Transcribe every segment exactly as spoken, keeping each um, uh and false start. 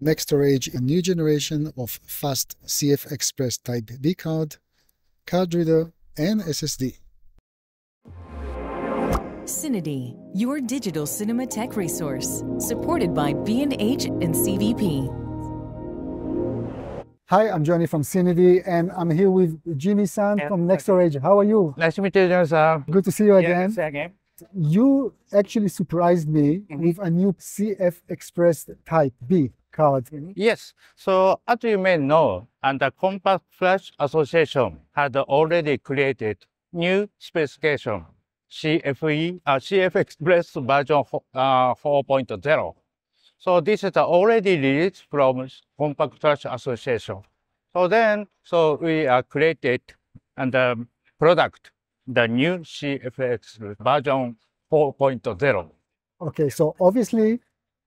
Nextorage, a new generation of fast C F Express Type D card, card reader, and S S D. CineD, your digital cinema tech resource, supported by B and H and C V P. Hi, I'm Johnny from CineD, and I'm here with Jimmy-san yeah. from Nextorage. How are you? Nice to meet you, Johnny-san. Good to see you again. Yeah, again. You actually surprised me mm-hmm. with a new C F Express Type B card. Mm-hmm. Yes. So, as you may know, and the Compact Flash Association had already created new specification. C F E, uh, C F Express version uh, four point zero. So this is already released from Compact Flash Association. So then, so we uh, created and um, product the new C F X version four point zero. Okay, so obviously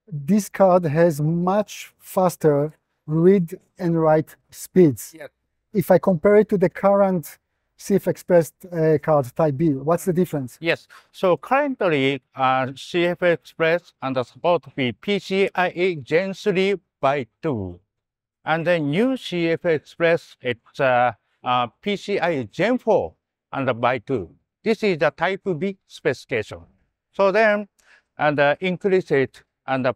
this card has much faster read and write speeds. Yes. If I compare it to the current C F Express uh, card Type B, what's the difference? Yes, so currently uh, C F Express and the support be PCIe Gen three by two. And the new C F Express, it's uh, uh, PCIe Gen four and by two. This is the Type B specification. So then, and uh, increase it and the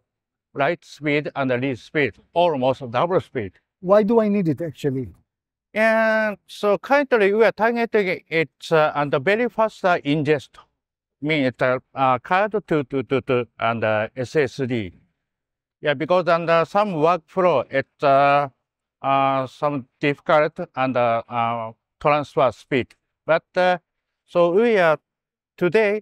write speed and the read speed, almost double speed. Why do I need it actually? And so currently we are targeting it uh, and the very fast uh, ingest, means uh, uh, card to, to, to, to and uh, S S D. Yeah, because under some workflow, it's uh, uh, some difficult and uh, uh, transfer speed. But uh, so we are today,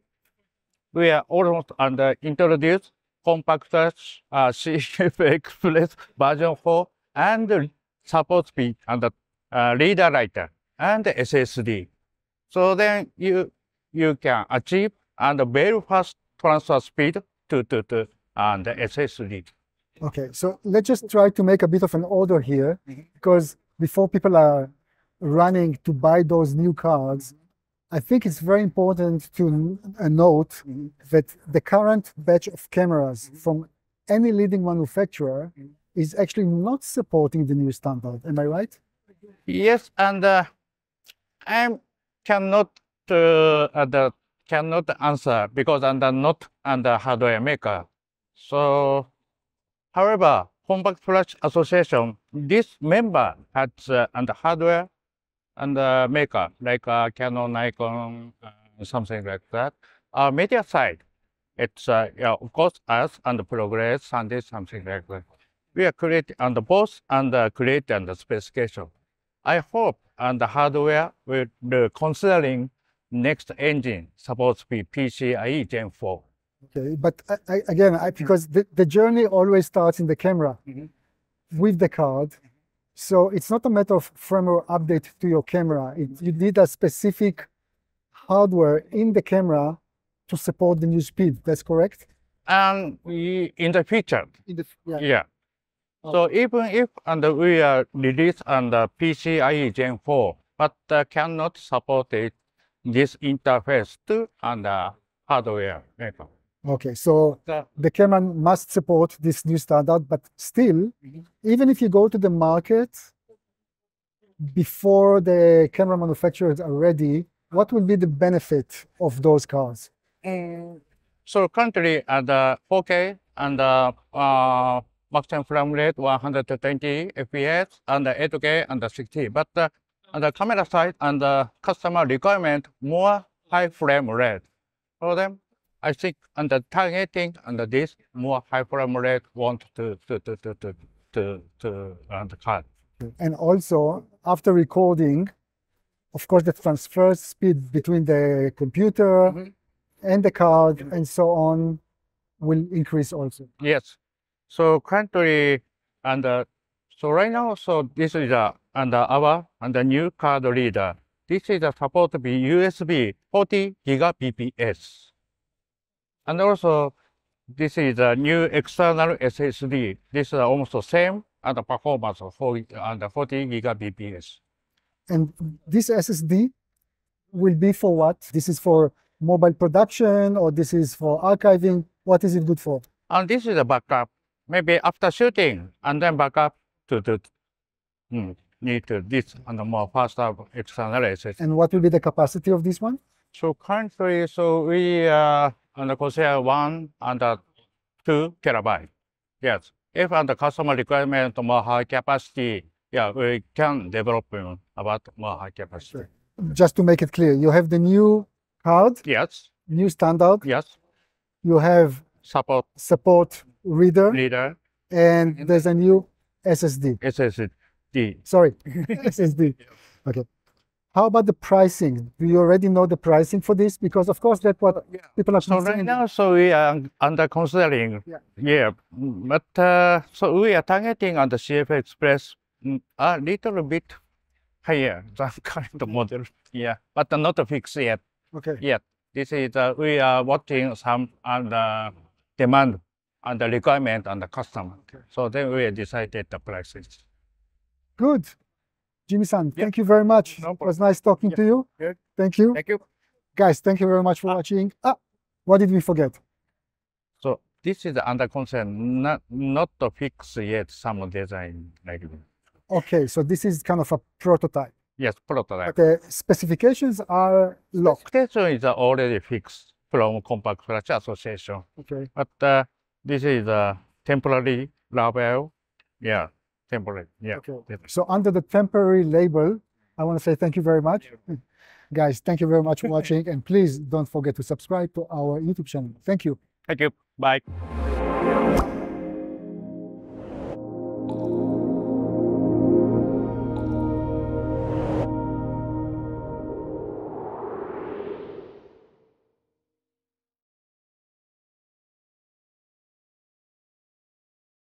we are almost under introduced Compact Flash uh, C F Express version four and support speed and the Uh, reader writer and S S D. So then you you can achieve and very fast transfer speed to to, to and S S D. Okay, so let's just try to make a bit of an order here, mm-hmm. because before people are running to buy those new cards, I think it's very important to uh, note mm-hmm. that the current batch of cameras mm-hmm. from any leading manufacturer mm-hmm. is actually not supporting the new standard. Am I right? Yes, and uh, I cannot uh, uh, the, cannot answer because I'm not a hardware maker. So, however, Compact Flash Association, this member has uh, and hardware and uh, maker like uh, Canon, Nikon, uh, something like that. Our media side, it's uh, yeah, of course us and Progress and this, something like that. We are creating and both and uh, create and the specification. I hope and the hardware will be considering next engine supposed to be PCIe Gen four. Okay, but I, I, again, I, because the, the journey always starts in the camera mm-hmm. with the card. So it's not a matter of firmware update to your camera. It, you need a specific hardware in the camera to support the new speed. That's correct? And we, in the future. In the, yeah. yeah. So even if and we are released under PCIe Gen four, but uh, cannot support it, this interface to and uh, hardware maker. Okay, so the, the camera must support this new standard, but still, mm-hmm. even if you go to the market before the camera manufacturers are ready, what will be the benefit of those cards? Mm. So currently, at uh, four K and uh, uh, maximum frame rate one hundred twenty F P S and eight K and sixty. But uh, on the camera side and the customer requirement more high frame rate. So then I think on the targeting and this more high frame rate want to to to to to to, to uh, the card. And also after recording, of course, the transfer speed between the computer mm-hmm. and the card mm-hmm. and so on will increase also. Yes. So currently, and uh, so right now, so this is uh, and uh, our and the new card reader. This is a uh, support to be U S B forty gigabits. And also, this is a uh, new external S S D. This is uh, almost the same and the performance of forty gigabits. And this S S D will be for what? This is for mobile production, or this is for archiving? What is it good for? And this is a backup. maybe after shooting and then back up to the mm, need to this and the more faster external analysis. And what will be the capacity of this one? So currently, so we uh, and consider one and uh, two terabyte. Yes, if and the customer requirement more high capacity, yeah, we can develop about more high capacity. Sure. Just to make it clear, you have the new card. Yes. New standard. Yes. You have support support reader. Reader. And there's a new S S D. S S D. Sorry, S S D. Okay. How about the pricing? Do you already know the pricing for this? Because of course that's what yeah. people are so considering. Right now, so we are under considering. Yeah. yeah. But uh, so we are targeting on the C F Express a little bit higher than current model. Yeah. But not fixed yet. Okay. Yet. This is, uh, we are watching some on the demand and the requirement on the customer. Okay. So then we decided the prices. Good. Jimmy-san, yeah. thank you very much. No, it was nice talking yeah. to you. Yeah. Thank you. Thank you. Guys, thank you very much for ah. watching. Ah, what did we forget? So this is under concern, not, not to fix yet some design. Like this. Okay, so this is kind of a prototype. Yes, prototype. But the specifications are locked. Specification is already fixed from Compact Flash Association. Okay. But uh, this is a temporary label. Yeah, temporary. Yeah. Okay. Temporary. So under the temporary label, I want to say thank you very much. Yeah. Guys, thank you very much for watching. And please don't forget to subscribe to our YouTube channel. Thank you. Thank you. Bye.